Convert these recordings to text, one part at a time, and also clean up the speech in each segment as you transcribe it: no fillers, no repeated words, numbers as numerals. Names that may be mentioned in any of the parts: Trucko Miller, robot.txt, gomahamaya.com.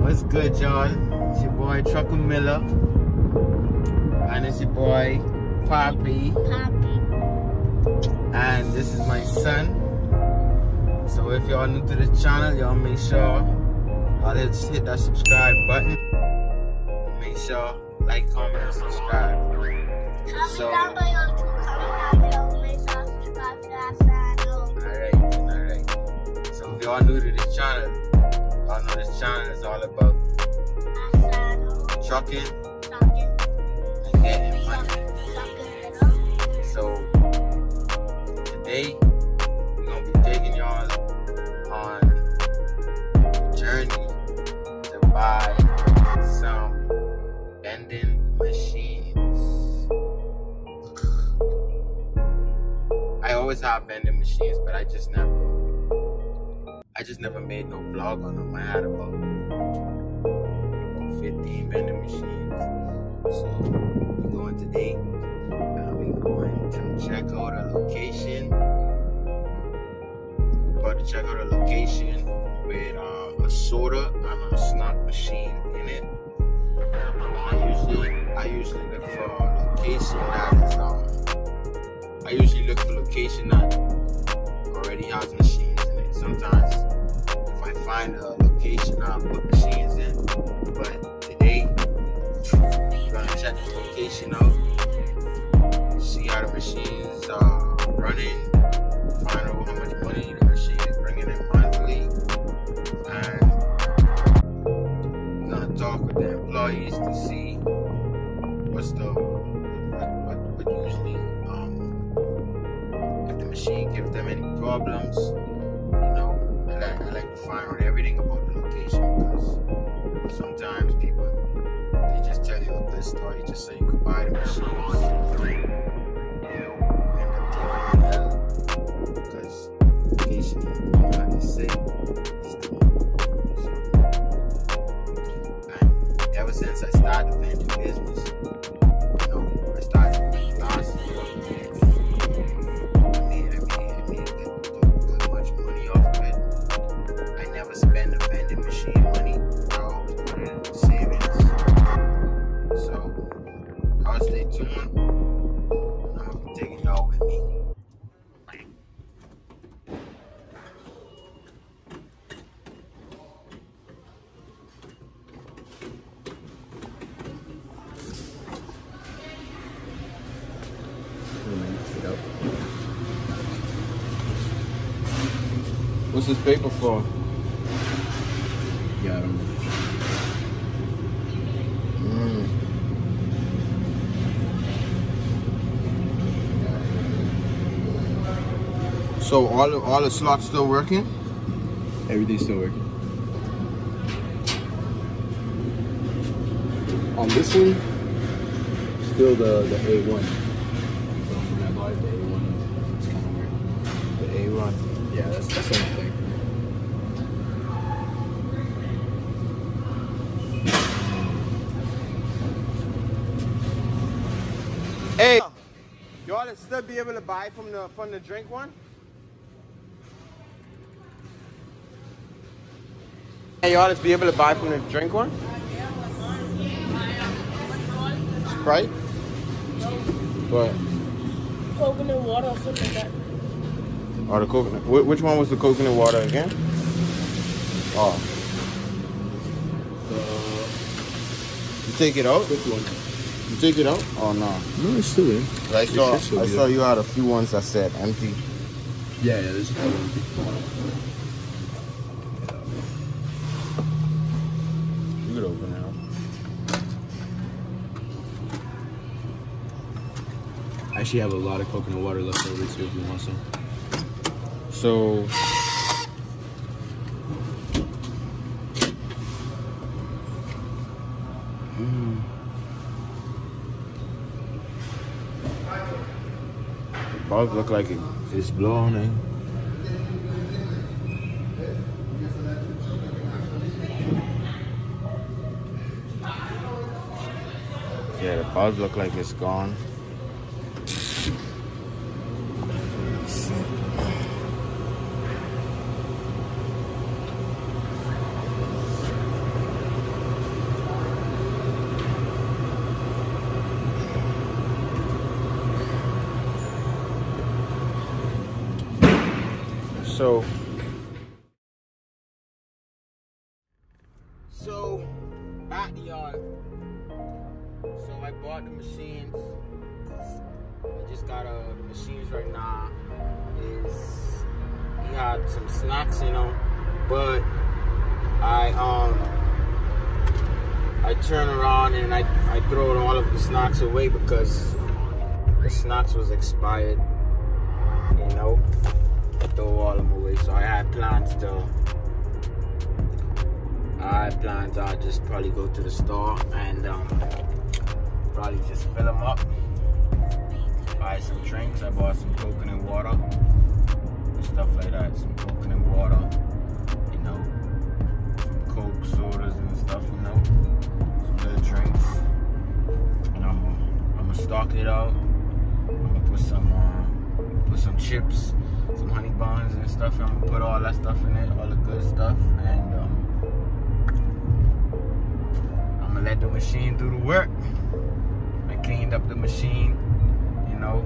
What's good, y'all? It's your boy Trucko Miller, and it's your boy Poppy, and this is my son. So if y'all new to this channel, y'all make sure y'all hit that subscribe button. Make sure like, comment, and subscribe. So, down below too. Comment down below. Make sure you subscribe to that channel. Alright. So if y'all new to this channel, y'all know this channel is all about trucking and getting money. So today we're gonna be taking y'all on a journey to buy some vending machines. I always have vending machines, but I just never made no vlog on them. I had about 15 vending machines. So we're going today, and we're going to check out a location. About to check out a location with a soda and a snack machine in it. I usually look for a location that is already has machines in it. Sometimes find a location I'll put machines in, but today we're gonna check the location out, see how the machines are running, find out how much money the machine is bringing in monthly, and we're gonna talk with the employees to see what usually if the machine gives them any problems. I like to find out everything about the location, because sometimes people, they just tell you a good story just so you could buy the machine and because location is not safe. And ever since I started the vending business, I started last year. What's this paper for? Yeah, I don't know. So all the slots still working? Everything's still working. On this one, still the A1. So when I bought it, the A1 was kind of weird. The A1, yeah, that's the same thing. Hey, y'all to still be able to buy from the drink one? Hey, y'all, let's be able to buy from the drink one. Sprite? What? Coconut water or something like that. Oh, the coconut. Which one was the coconut water again? Oh. You take it out? This one. You take it out? Oh, no. No, it's still in. I saw you had a few ones that said empty. Yeah, there's a few empty. Over now. I actually have a lot of coconut water left over too if you want some. So Bug look like it's blowing in. Yeah, the bug look like it's gone. So back yard. So I bought the machines. I just got the machines right now. We had some snacks in them, but I turn around and I throw all of the snacks away because the snacks was expired. You know, I throw all of them away. So I had plans. I'll just probably go to the store and probably just fill them up. Buy some drinks. I bought some coconut water and stuff like that. Some coconut water, you know, some Coke sodas and stuff, you know, some little drinks. And I'm gonna stock it out. I'm gonna put some chips, some honey buns and stuff. I'm gonna put all that stuff in it, all the good stuff, and I'm gonna let the machine do the work. I cleaned up the machine, you know,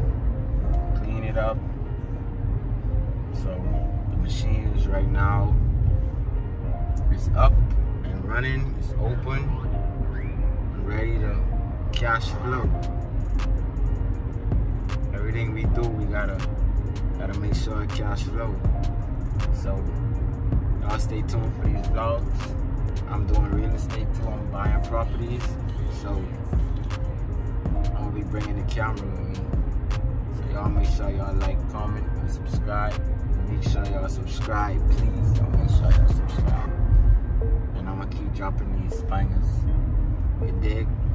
clean it up. So the machine is right now, it's up and running, it's open, I'm ready to cash flow. Everything we do, we gotta make sure it cash flow. So y'all stay tuned for these vlogs. I'm doing real estate too, I'm buying properties, so I'm gonna be bringing the camera with me. So y'all make sure y'all like, comment, and subscribe. Make sure y'all subscribe, please. Y'all make sure y'all subscribe. And I'm gonna keep dropping these bangers. You dig?